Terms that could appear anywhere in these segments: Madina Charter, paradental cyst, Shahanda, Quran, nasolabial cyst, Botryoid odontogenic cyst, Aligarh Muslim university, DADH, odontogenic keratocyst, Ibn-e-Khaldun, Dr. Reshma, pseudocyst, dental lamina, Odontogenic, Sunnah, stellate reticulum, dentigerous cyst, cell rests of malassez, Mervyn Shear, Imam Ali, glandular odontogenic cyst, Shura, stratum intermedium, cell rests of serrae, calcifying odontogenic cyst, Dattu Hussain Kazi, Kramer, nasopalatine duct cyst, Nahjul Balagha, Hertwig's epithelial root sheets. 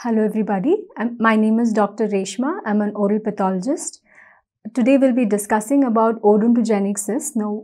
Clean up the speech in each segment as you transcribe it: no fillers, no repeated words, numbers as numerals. Hello everybody, my name is Dr. Reshma. I'm an oral pathologist. Today we'll be discussing about odontogenic cyst. Now,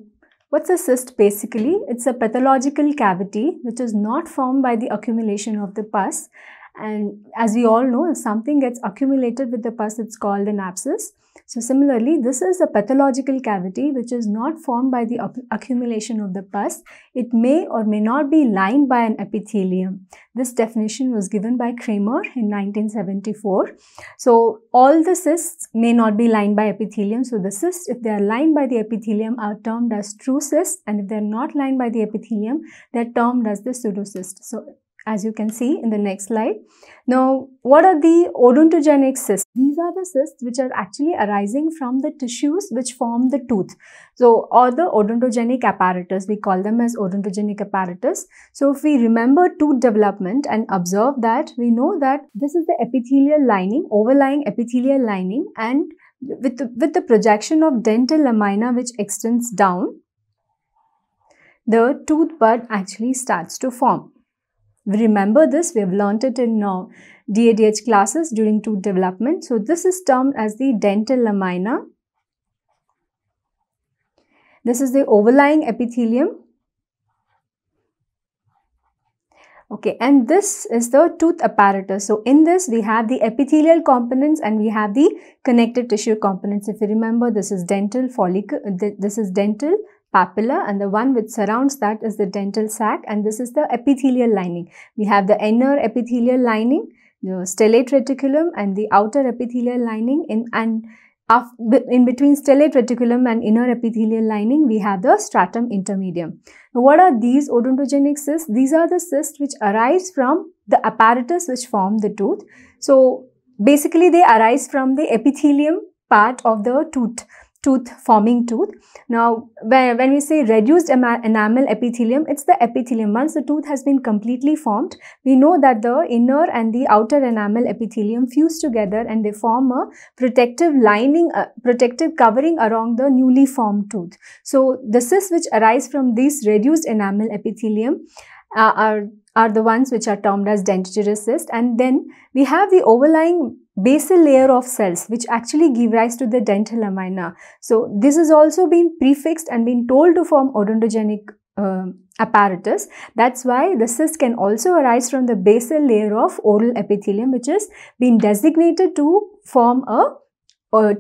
what's a cyst basically? It's a pathological cavity which is not formed by the accumulation of the pus. And as we all know, if something gets accumulated with the pus, it's called an abscess. So similarly, this is a pathological cavity which is not formed by the accumulation of the pus. It may or may not be lined by an epithelium. This definition was given by Kramer in 1974. So all the cysts may not be lined by epithelium. So the cysts, if they are lined by the epithelium, are termed as true cysts, and if they are not lined by the epithelium, they are termed as the pseudocyst. So as you can see in the next slide. Now, what are the odontogenic cysts? These are the cysts which are actually arising from the tissues which form the tooth. So, or the odontogenic apparatus, we call them as odontogenic apparatus. So, if we remember tooth development and observe that, we know that this is the epithelial lining, overlying epithelial lining, and with the projection of dental lamina which extends down, the tooth bud actually starts to form. Remember this, we have learnt it in DADH classes during tooth development. So this is termed as the dental lamina. This is the overlying epithelium. Okay, and this is the tooth apparatus. So in this, we have the epithelial components and we have the connective tissue components. If you remember, this is dental follicle, this is dental papilla, and the one which surrounds that is the dental sac, and this is the epithelial lining. We have the inner epithelial lining, the stellate reticulum, and the outer epithelial lining. In between stellate reticulum and inner epithelial lining, we have the stratum intermedium. Now, what are these odontogenic cysts? These are the cysts which arise from the apparatus which form the tooth. So basically they arise from the epithelium part of the tooth forming. Now, when we say reduced enamel epithelium, it's the epithelium. Once the tooth has been completely formed, we know that the inner and the outer enamel epithelium fuse together and they form a protective lining, protective covering around the newly formed tooth. So the cysts which arise from these reduced enamel epithelium are the ones which are termed as dentigerous cysts. And then we have the overlying basal layer of cells which actually give rise to the dental lamina. So this has also been prefixed and been told to form odontogenic apparatus. That's why the cyst can also arise from the basal layer of oral epithelium, which has been designated to form a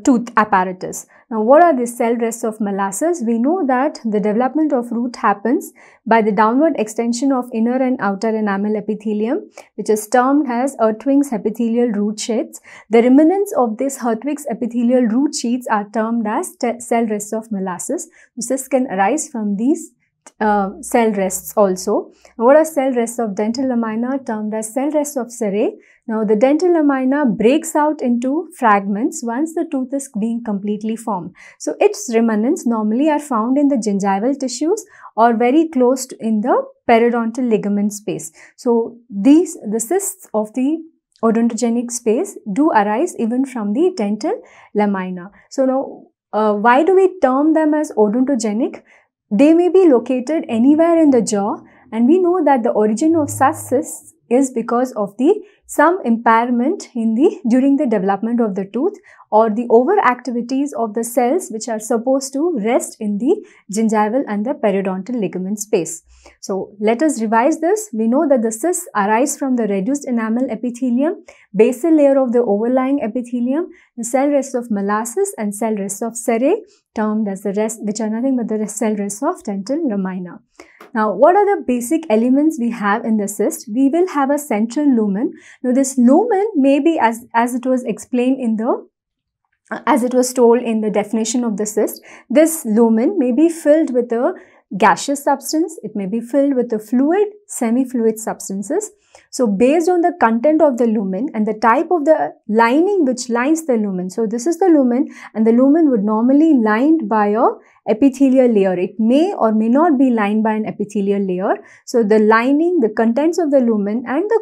tooth apparatus. Now, what are the cell rests of malassez? We know that the development of root happens by the downward extension of inner and outer enamel epithelium, which is termed as Hertwig's epithelial root sheets. The remnants of these Hertwig's epithelial root sheets are termed as cell rests of malassez. Cysts can arise from these cell rests also. Now, what are cell rests of dental lamina? Termed as cell rests of serrae. Now, the dental lamina breaks out into fragments once the tooth is being completely formed. So its remnants normally are found in the gingival tissues or very close to in the periodontal ligament space. So the cysts of the odontogenic space do arise even from the dental lamina. So now, why do we term them as odontogenic? They may be located anywhere in the jaw, and we know that the origin of such cysts is because of some impairment during the development of the tooth or the overactivities of the cells which are supposed to rest in the gingival and the periodontal ligament space. So let us revise this. We know that the cysts arise from the reduced enamel epithelium, basal layer of the overlying epithelium, the cell rests of malassez and cell rests of serrae, termed as the rest, which are nothing but the cell rests of dental lamina. Now, what are the basic elements we have in the cyst? We will have a central lumen. Now, this lumen may be as it was explained in the as it was told in the definition of the cyst. This lumen may be filled with a gaseous substance. It may be filled with a fluid, semi-fluid substances. So based on the content of the lumen and the type of the lining which lines the lumen. So this is the lumen, and the lumen would normally lined by a epithelial layer. It may or may not be lined by an epithelial layer. So the lining, the contents of the lumen and the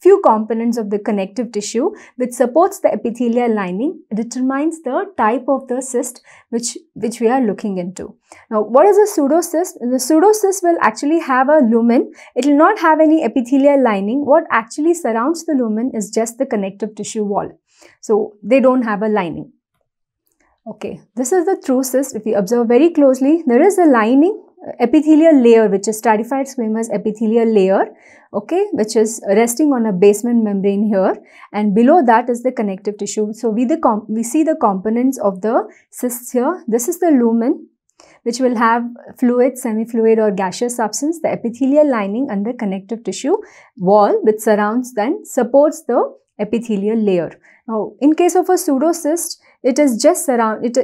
few components of the connective tissue which supports the epithelial lining determines the type of the cyst which we are looking into. Now, what is a pseudocyst? The pseudocyst will actually have a lumen. It will not have any epithelial lining. What actually surrounds the lumen is just the connective tissue wall. So, they don't have a lining. Okay, this is the true cyst. If you observe very closely, there is a lining, epithelial layer, which is stratified squamous epithelial layer, okay, which is resting on a basement membrane here, and below that is the connective tissue. So, we see the components of the cysts here. This is the lumen, which will have fluid, semi-fluid or gaseous substance, the epithelial lining and the connective tissue wall which surrounds and supports the epithelial layer. Now, in case of a pseudocyst, it is just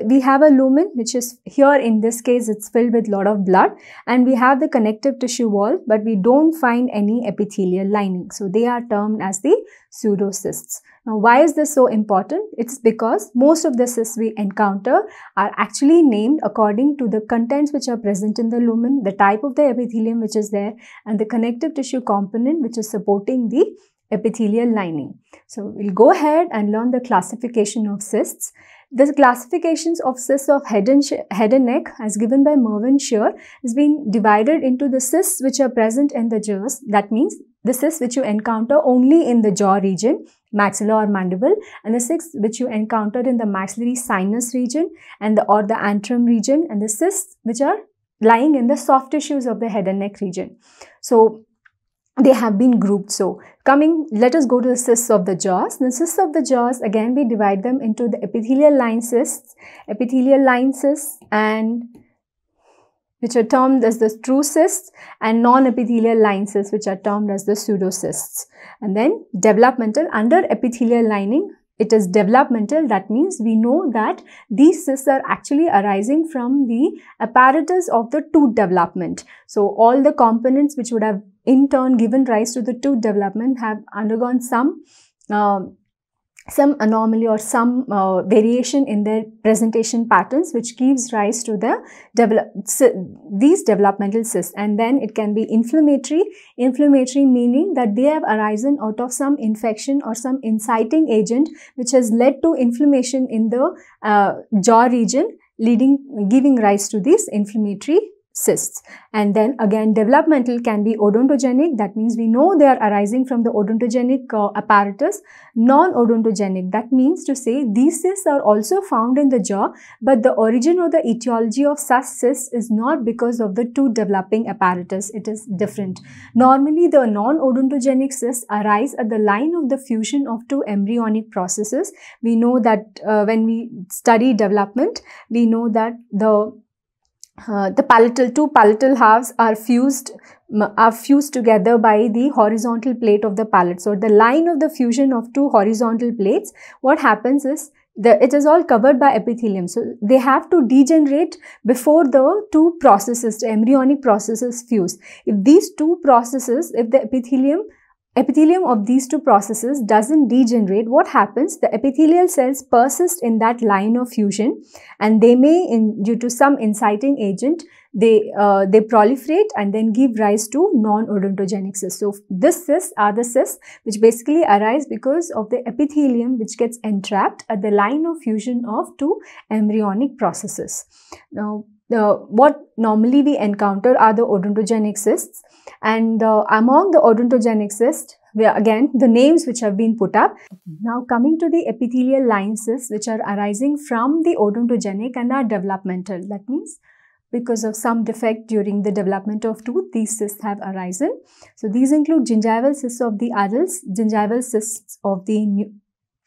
we have a lumen which is here. In this case, it's filled with lot of blood and we have the connective tissue wall, but we don't find any epithelial lining. So, they are termed as the pseudocysts. Now, why is this so important? It's because most of the cysts we encounter are actually named according to the contents which are present in the lumen, the type of the epithelium which is there and the connective tissue component which is supporting the epithelial lining. So, we'll go ahead and learn the classification of cysts. The classifications of cysts of head and neck as given by Mervyn Shear has been divided into the cysts which are present in the jaws. That means the cysts which you encounter only in the jaw region, maxilla or mandible, and the cysts which you encounter in the maxillary sinus region and or the antrum region, and the cysts which are lying in the soft tissues of the head and neck region. So, they have been grouped. So, let us go to the cysts of the jaws. The cysts of the jaws, again we divide them into the epithelial line cysts and which are termed as the true cysts, and non-epithelial line cysts which are termed as the pseudocysts. And then developmental, under epithelial lining, it is developmental. That means we know that these cysts are actually arising from the apparatus of the tooth development. So, all the components which would have in turn given rise to the tooth development have undergone some anomaly or some variation in their presentation patterns, which gives rise to these developmental cysts. And then it can be inflammatory meaning that they have arisen out of some infection or some inciting agent which has led to inflammation in the jaw region, giving rise to these inflammatory cysts. And then again, developmental can be odontogenic. That means we know they are arising from the odontogenic apparatus. Non-odontogenic, that means to say these cysts are also found in the jaw, but the origin or the etiology of such cysts is not because of the tooth developing apparatus. It is different. Normally, the non-odontogenic cysts arise at the line of the fusion of two embryonic processes. We know that when we study development, we know that the two palatal halves are fused together by the horizontal plate of the palate. So, the line of the fusion of two horizontal plates, what happens is it is all covered by epithelium. So, they have to degenerate before the two processes, the embryonic processes, fuse. If the epithelium of these two processes doesn't degenerate, what happens? The epithelial cells persist in that line of fusion, and they may, due to some inciting agent, they proliferate and then give rise to non-odontogenic cysts. So, these cysts are the cysts which basically arise because of the epithelium which gets entrapped at the line of fusion of two embryonic processes. Now, what normally we encounter are the odontogenic cysts, and among the odontogenic cysts, again the names which have been put up. Now, coming to the epithelial line cysts which are arising from the odontogenic and are developmental. That means because of some defect during the development of tooth, these cysts have arisen. So, these include gingival cysts of the adults, gingival cysts of the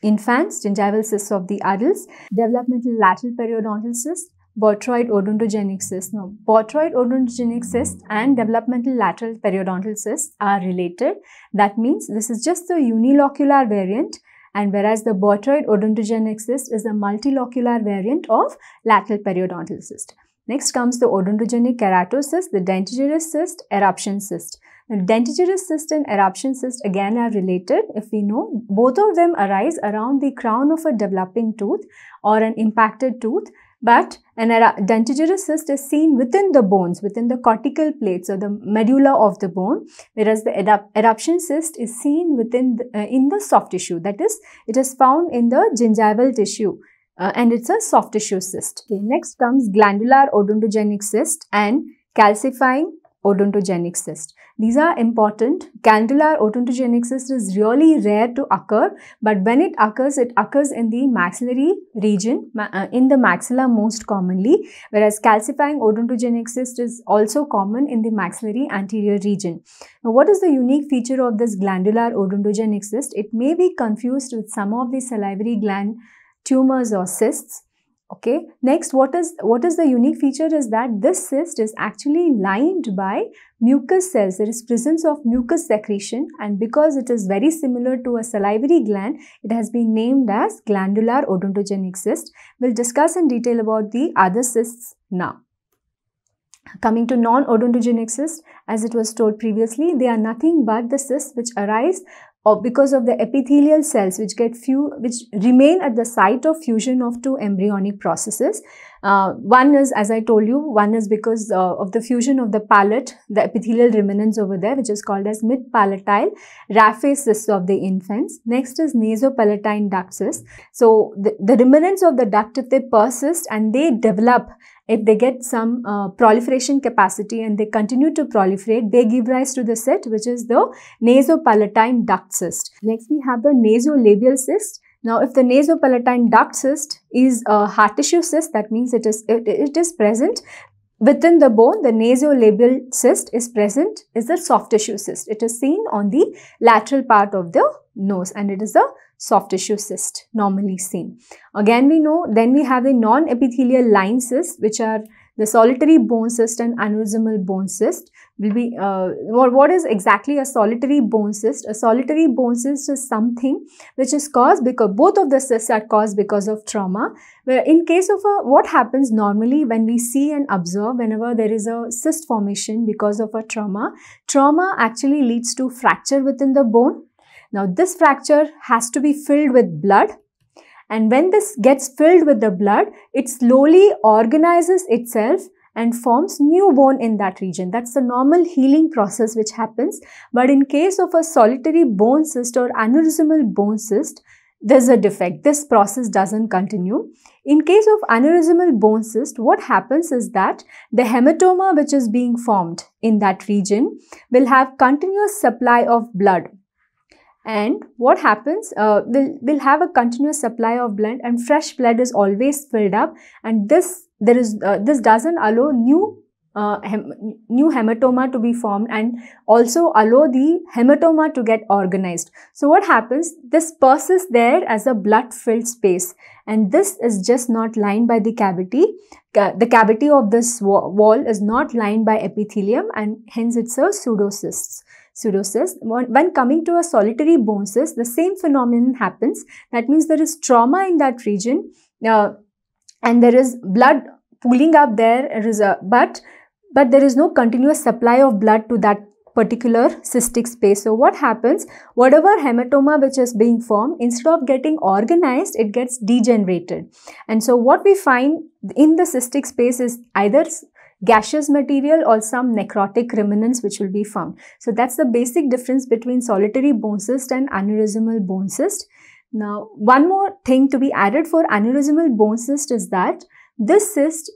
infants, gingival cysts of the adults, developmental lateral periodontal cysts, Botryoid odontogenic cyst. Now, botryoid odontogenic cyst and developmental lateral periodontal cysts are related. That means this is just the unilocular variant, and whereas the botryoid odontogenic cyst is a multilocular variant of lateral periodontal cyst. Next comes the odontogenic keratocyst, the dentigerous cyst, eruption cyst. Now, dentigerous cyst and eruption cyst again are related. If we know, both of them arise around the crown of a developing tooth or an impacted tooth, But an dentigerous cyst is seen within the bones, within the cortical plates or the medulla of the bone, whereas the eruption cyst is seen within in the soft tissue. That is, it is found in the gingival tissue and it's a soft tissue cyst. Okay, next comes glandular odontogenic cyst and calcifying odontogenic cyst. These are important. Glandular odontogenic cyst is really rare to occur, but when it occurs in the maxillary region, in the maxilla most commonly, whereas calcifying odontogenic cyst is also common in the maxillary anterior region. Now, what is the unique feature of this glandular odontogenic cyst? It may be confused with some of the salivary gland tumors or cysts. Okay, next, what is the unique feature is that this cyst is actually lined by mucus cells. There is presence of mucus secretion, and because it is very similar to a salivary gland, it has been named as glandular odontogenic cyst. We'll discuss in detail about the other cysts now. Coming to non-odontogenic cysts, as it was told previously, they are nothing but the cysts which arise or because of the epithelial cells which remain at the site of fusion of two embryonic processes. One is, as I told you, one is because of the fusion of the palate, the epithelial remnants over there, which is called as mid-palatine raphe cysts of the infants. Next is nasopalatine duct cysts. So the remnants of the duct, if they persist and they develop, if they get some proliferation capacity and they continue to proliferate, they give rise to the cyst, which is the nasopalatine duct cyst. Next, we have the nasolabial cyst. Now, if the nasopalatine duct cyst is a hard tissue cyst, that means it is present within the bone. The nasolabial cyst is present, is the soft tissue cyst. It is seen on the lateral part of the nose, and it is a soft tissue cyst normally seen. Again, we know then we have the non-epithelial line cysts, which are the solitary bone cyst and aneurysmal bone cyst. Will be what is exactly a solitary bone cyst? A solitary bone cyst is something which is caused because both of the cysts are caused because of trauma. Where in case of what happens normally when we see and observe whenever there is a cyst formation because of a trauma actually leads to fracture within the bone. Now, this fracture has to be filled with blood, and when this gets filled with the blood, it slowly organizes itself and forms new bone in that region. That's the normal healing process which happens. But in case of a solitary bone cyst or aneurysmal bone cyst, there's a defect. This process doesn't continue. In case of aneurysmal bone cyst, what happens is that the hematoma which is being formed in that region will have continuous supply of blood. And what happens, we'll have a continuous supply of blood, and fresh blood is always filled up, and this doesn't allow new hematoma to be formed and also allow the hematoma to get organized. So what happens, this persists there as a blood filled space, and this is just not lined by the cavity. The cavity of this wall is not lined by epithelium, and hence it's a pseudocyst. When coming to a solitary bone cyst, the same phenomenon happens. That means there is trauma in that region and there is blood pooling up there, but there is no continuous supply of blood to that particular cystic space. So what happens, whatever hematoma which is being formed, instead of getting organized, it gets degenerated. And so what we find in the cystic space is either gaseous material or some necrotic remnants which will be found. So that's the basic difference between solitary bone cyst and aneurysmal bone cyst. Now, one more thing to be added for aneurysmal bone cyst is that this cyst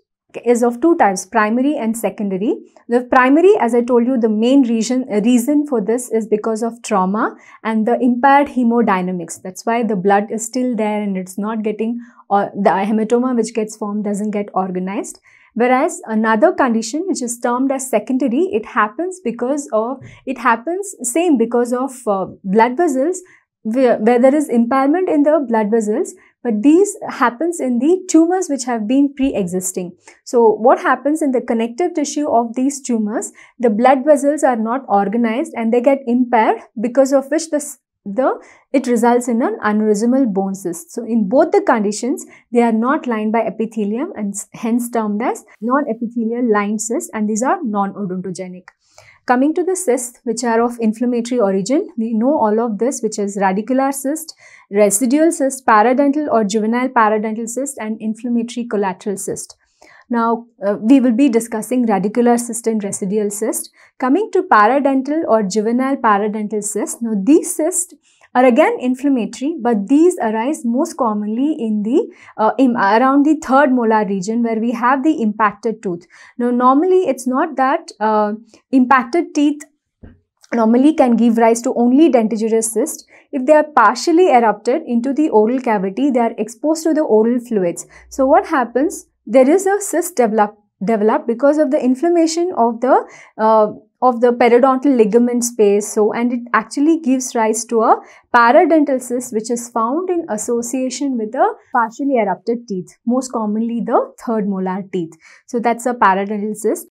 is of two types, primary and secondary. The primary, as I told you, the main reason for this is because of trauma and the impaired hemodynamics. That's why the blood is still there and it's not getting, or the hematoma which gets formed doesn't get organized. Whereas another condition which is termed as secondary, it happens because of blood vessels, where there is impairment in the blood vessels, but these happens in the tumors which have been pre-existing. So what happens in the connective tissue of these tumors, the blood vessels are not organized and they get impaired, because of which the it results in an unrhizomal bone cyst. So in both the conditions, they are not lined by epithelium and hence termed as non-epithelial lined cysts, and these are non-odontogenic. Coming to the cysts which are of inflammatory origin, we know all of this, which is radicular cyst, residual cyst, paradental or juvenile paradental cyst, and inflammatory collateral cyst. Now, we will be discussing radicular cyst and residual cyst. Coming to paradental or juvenile paradental cyst, now these cysts are again inflammatory, but these arise most commonly in the around the third molar region where we have the impacted tooth. Now, normally it's not that impacted teeth normally can give rise to only dentigerous cysts. If they are partially erupted into the oral cavity, they are exposed to the oral fluids. So what happens? There is a cyst developed because of the inflammation of the periodontal ligament space, and it actually gives rise to a paradental cyst, which is found in association with the partially erupted teeth, most commonly the third molar teeth. So that's a paradental cyst.